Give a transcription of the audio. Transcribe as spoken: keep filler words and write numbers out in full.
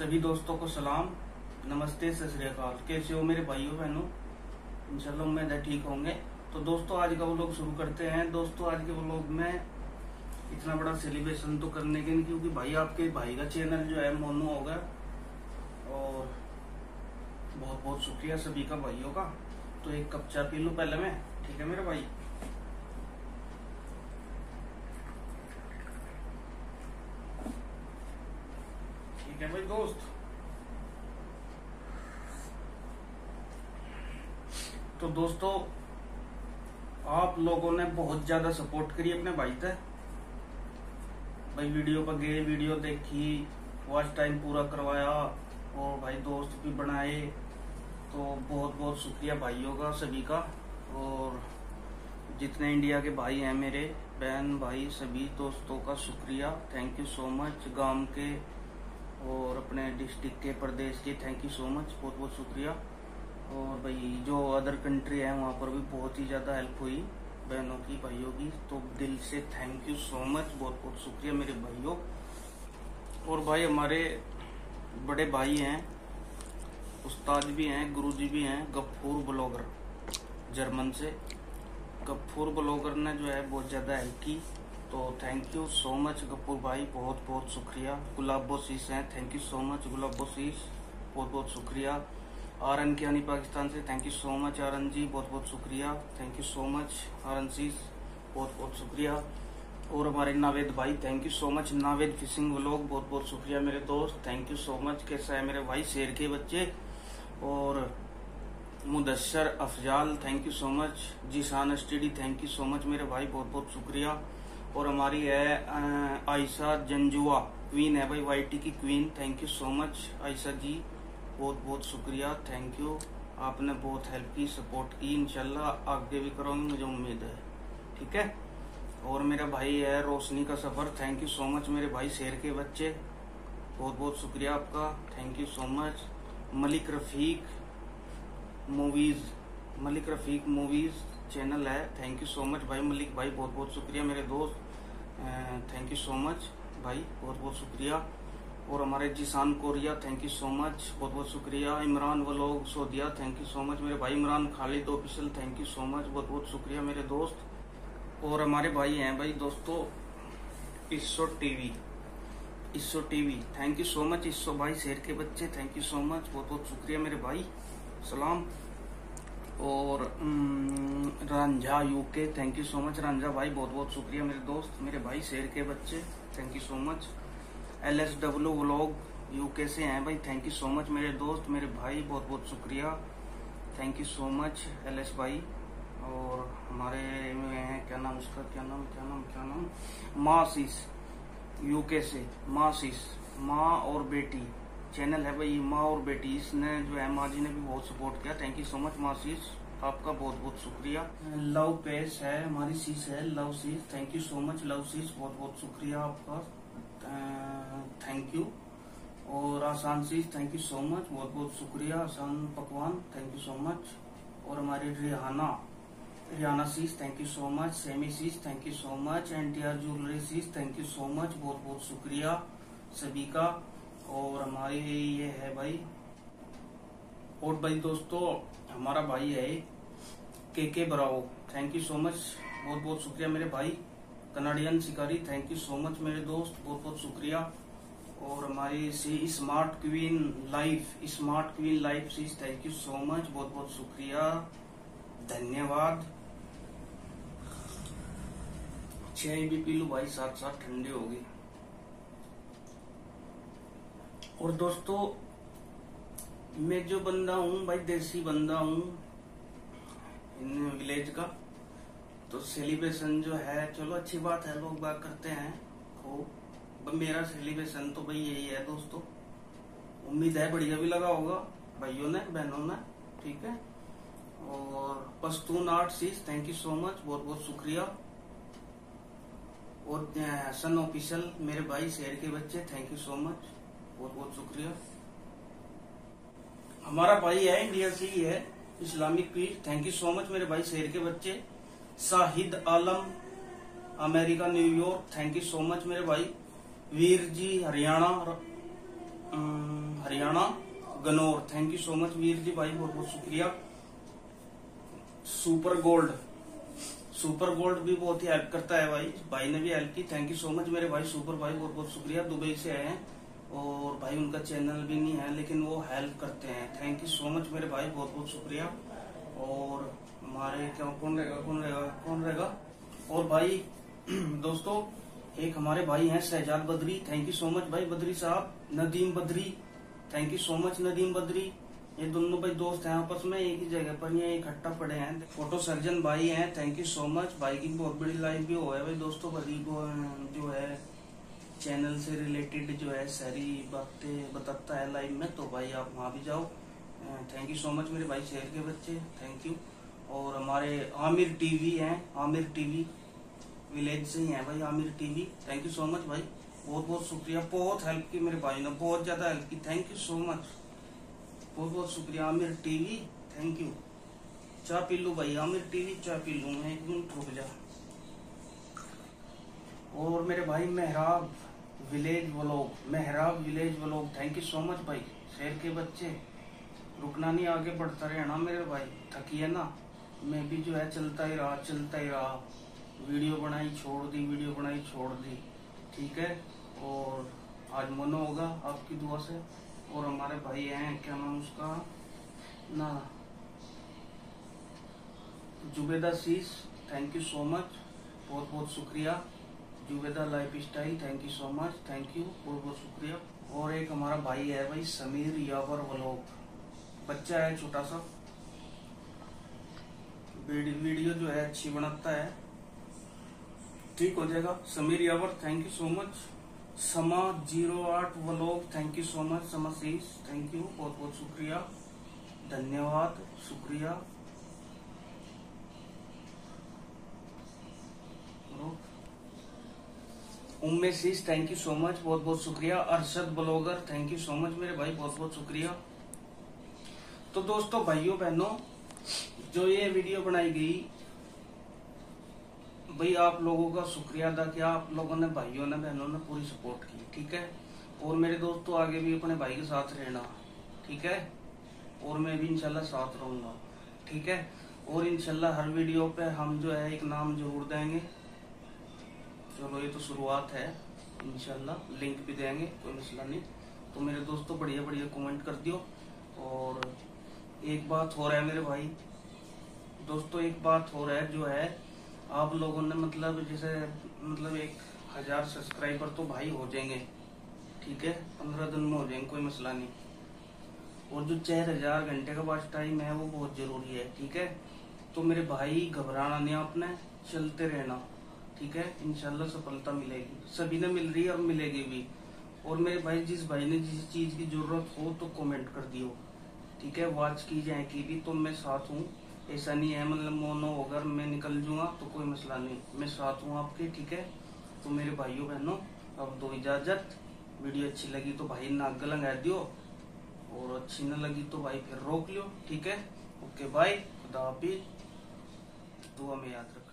सभी दोस्तों को सलाम, नमस्ते, सत श्री अकाल। कैसे हो मेरे भाइयों बहनों? इंशाल्लाह उम्मीद है ठीक होंगे। तो दोस्तों आज का व्लॉग शुरू करते हैं। दोस्तों आज के व्लॉग में इतना बड़ा सेलिब्रेशन तो करने के नहीं, क्योंकि भाई आपके भाई का चैनल जो है मोनो होगा और बहुत बहुत शुक्रिया सभी का, भाइयों का। तो एक कप चाय पी लूं पहले मैं, ठीक है मेरे भाई? ठीक है भाई दोस्त। तो दोस्तों आप लोगों ने बहुत ज्यादा सपोर्ट करी अपने भाई तक। भाई वीडियो पर गए, वीडियो देखी, वॉच टाइम पूरा करवाया और भाई दोस्त भी बनाए। तो बहुत बहुत शुक्रिया भाइयों का सभी का। और जितने इंडिया के भाई हैं मेरे, बहन भाई, सभी दोस्तों का शुक्रिया, थैंक यू सो मच। गांव के और अपने डिस्ट्रिक्ट के, प्रदेश के, थैंक यू सो मच, बहुत बहुत शुक्रिया। और भाई जो अदर कंट्री है वहाँ पर भी बहुत ही ज़्यादा हेल्प हुई बहनों की, भाइयों की। तो दिल से थैंक यू सो मच, बहुत बहुत शुक्रिया मेरे भाइयों। और भाई हमारे बड़े भाई हैं, उस्ताद भी हैं, गुरुजी भी हैं, कपूर ब्लॉगर, जर्मन से। कपूर ब्लॉगर ने जो है बहुत ज़्यादा हेल्प की, तो thank you so much Kapoor भाई, बहुत बहुत शुक्रिया। गुलाब बोशिस हैं, thank you so much Gulab बोशिस, बहुत बहुत शुक्रिया। आरएन की यानी पाकिस्तान से, thank you so much RN ji, बहुत बहुत शुक्रिया, thank you so much. RN seize, बहुत बहुत शुक्रिया। और हमारे नावेद भाई, thank you so much. Naved fishing vlog, बहुत बहुत शुक्रिया मेरे दोस्त, थैंक यू सो मच। कैसा है मेरे भाई? शेर के बच्चे। और Mudassar Afzal, thank you so much. Zeeshan study, thank you so much मेरे भाई, बहुत बहुत शुक्रिया। और हमारी है आयिशा जनजुआ, क्वीन है भाई, वाई टी की queen, thank you so much Ayesha ji, बहुत बहुत शुक्रिया, थैंक यू। आपने बहुत हेल्प की, सपोर्ट की, इंशाल्लाह आगे भी करोगे, मुझे उम्मीद है, ठीक है। और मेरा भाई है रोशनी का सफर, थैंक यू सो मच मेरे भाई, शेर के बच्चे, बहुत बहुत शुक्रिया आपका, thank you so much. Malik Rafiq movies, Malik Rafiq movies channel है, थैंक यू सो मच भाई मलिक भाई, बहुत बहुत शुक्रिया मेरे दोस्त, थैंक यू सो मच भाई, बहुत बहुत शुक्रिया। और हमारे जिसान Korea, thank you so much, बहुत बहुत शुक्रिया। इमरान व्लॉग सोदिया, थैंक यू सो मच मेरे भाई। Imran Khalid official, thank you so much, बहुत बहुत शुक्रिया मेरे दोस्त। और हमारे भाई हैं भाई दोस्तों इसो टीवी, इसो TV, thank you so much इसो भाई, शेर के बच्चे, थैंक यू सो मच, बहुत बहुत शुक्रिया मेरे भाई, सलाम। और Ranjha UK, thank you so much Ranjha भाई, बहुत बहुत शुक्रिया मेरे दोस्त, मेरे भाई शेर के बच्चे, thank you so much. L S W vlog UK से हैं भाई, थैंक यू सो मच मेरे दोस्त, मेरे भाई, बहुत बहुत शुक्रिया, thank you so much L S भाई। और हमारे में है क्या नाम उसका, क्या नाम क्या नाम क्या नाम मासीस यूके से, मासीस, माँ और बेटी चैनल है भाई, माँ और बेटी, इसने जो है माँ जी ने भी बहुत सपोर्ट किया, थैंक यू सो मच मासीस, आपका बहुत बहुत शुक्रिया। लव पेज है हमारी, सीस है, love sis, thank you so much love sis, बहुत बहुत शुक्रिया आपका, थैंक यू। और आसान sis, thank you so much, बहुत बहुत शुक्रिया आसान पकवान, थैंक यू सो मच। और हमारे Riyana, Riyana sis, thank you so much. सेमी sis, thank you so much. And jewellery sis, thank you so much, बहुत बहुत शुक्रिया सभी का। और हमारे ये है भाई, और भाई दोस्तों हमारा भाई है के के बराव, थैंक यू सो मच, बहुत बहुत शुक्रिया मेरे भाई। कनाडियन शिकारी, थैंक यू सो मच मेरे दोस्त, बहुत बहुत शुक्रिया। और हमारी से smart queen life, smart queen life sis, thank you so much, बहुत बहुत शुक्रिया, धन्यवाद। चाय भी पी लो भाई साथ साथ, ठंडी होगी। और दोस्तों मैं जो बंदा हूँ भाई, देसी बंदा हूँ इन विलेज का, तो सेलिब्रेशन जो है, चलो अच्छी बात है, लोग बात करते हैं खूब। मेरा सेलिब्रेशन तो भाई यही है दोस्तों, उम्मीद है बढ़िया भी लगा होगा भाइयों ने बहनों ने, ठीक है। और पस्तून आठ sis, thank you so much, बहुत बहुत शुक्रिया। और हसन ऑफिशियल मेरे भाई, शेर के बच्चे, थैंक यू सो मच, बहुत बहुत शुक्रिया। हमारा भाई है इंडिया से ही है, Islamic Pir, thank you so much मेरे भाई, शेर के बच्चे। Sahid Alam America New York, thank you so much मेरे भाई। Veer ji Haryana, Haryana Ganaur. Thank you so much Veer ji भाई, बहुत बहुत शुक्रिया। सुपर गोल्ड, सुपर गोल्ड भी बहुत ही हेल्प करता है भाई, भाई ने भी हेल्प की। थैंक यू सो मच मेरे भाई सुपर भाई, बहुत बहुत शुक्रिया। दुबई से आए हैं और भाई उनका चैनल भी नहीं है लेकिन वो हेल्प करते हैं। थैंक यू सो मच मेरे भाई, बहुत बहुत शुक्रिया। और हमारे क्या कौन रहेगा कौन रहेगा कौन रहेगा और भाई दोस्तों एक हमारे भाई हैं Shahzad Badri. Thank you so much भाई बद्री साहब। Nadeem Badri, thank you so much Nadeem Badri. ये दोनों भाई दोस्त हैं आपस में, एक ही जगह पर ये इकट्ठा पड़े हैं। फोटो सर्जन भाई हैं, थैंक यू सो मच भाई। की बहुत बड़ी लाइफ भी हो है भाई दोस्तों, गरीब जो है चैनल से रिलेटेड जो है सारी बातें बताता है लाइव में, तो भाई आप वहाँ भी जाओ। थैंक यू सो मच मेरे भाई शहर के बच्चे, थैंक यू। और हमारे आमिर टीवी हैं, आमिर टीवी विलेज से ही हैं भाई Aamir TV. Thank you so much भाई, बहुत बहुत शुक्रिया। बहुत हेल्प की मेरे भाई ने, बहुत ज़्यादा हेल्प की। थैंक यू सो मच, बहुत बहुत शुक्रिया आमिर टीवी, थैंक यू। चाय पी लू भाई, आमिर टीवी चाय पी लू, मैं एक मिनट रुक जा। और मेरे भाई Mehrab village vlog, Mehrab village vlog, thank you so much भाई। शहर के बच्चे रुकना नहीं, आगे बढ़ता रहना मेरे भाई। थकिए ना, मैं भी जो है चलता ही रहा चलता ही रहा, वीडियो बनाई छोड़ दी वीडियो बनाई छोड़ दी, ठीक है। और आज मन होगा आपकी दुआ से। और हमारे भाई हैं क्या नाम उसका ना Zubeda sis, thank you so much, बहुत बहुत शुक्रिया। Zubeda lifestyle, thank you so much, thank you, बहुत बहुत शुक्रिया। और एक हमारा भाई है भाई समीर यावर व्लॉग, बच्चा है छोटा सा, वीडियो जो है अच्छी बनाता है, ठीक हो जाएगा Sameer Yawar. Thank you so much. Sama zero आठ blog, thank you so much Sama sis, thank you, बहुत बहुत शुक्रिया, धन्यवाद, शुक्रिया। Umme sis, thank you so much, बहुत बहुत शुक्रिया। Arshad blogger, thank you so much मेरे भाई, बहुत बहुत शुक्रिया। तो दोस्तों भाइयों बहनों, जो ये वीडियो बनाई गई भाई, आप लोगों का शुक्रिया अदा किया, आप लोगों ने भाइयों ने बहनों ने पूरी सपोर्ट की, ठीक है। और मेरे दोस्तों आगे भी अपने भाई के साथ रहना, ठीक है, और मैं भी इंशाल्लाह साथ रहूँगा, ठीक है। और इंशाल्लाह हर वीडियो पे हम जो है एक नाम जरूर देंगे, चलो ये तो शुरुआत है, इंशाल्लाह लिंक भी देंगे, कोई मसला नहीं। तो मेरे दोस्तों बढ़िया बढ़िया कमेंट कर दियो। और एक बात हो रहा है मेरे भाई दोस्तों, एक बात हो रहा है जो है आप लोगों ने मतलब जैसे मतलब एक हजार सब्सक्राइबर तो भाई हो जाएंगे, ठीक है, पंद्रह दिन में हो जाएंगे, कोई मसला नहीं। और जो चार हजार घंटे का वाच टाइम है वो बहुत जरूरी है, ठीक है। तो मेरे भाई घबराना नहीं, आपने चलते रहना, ठीक है, इंशाल्लाह सफलता मिलेगी, सभी ने मिल रही है और मिलेगी भी। और मेरे भाई जिस भाई ने जिस चीज की जरूरत हो तो कॉमेंट कर दियो, ठीक है, वाच की जाए की भी, तो मैं साथ हूँ, ऐसा नहीं है मतलब मोनो होकर मैं निकल जाऊंगा, तो कोई मसला नहीं, मैं साथ हूँ आपके, ठीक है। तो मेरे भाइयों बहनों अब दो इजाजत, वीडियो अच्छी लगी तो भाई नाक लगा दियो, और अच्छी ना लगी तो भाई फिर रोक लियो, ठीक है। ओके बाय, खुदा हाफिज़, दुआ में याद रखो।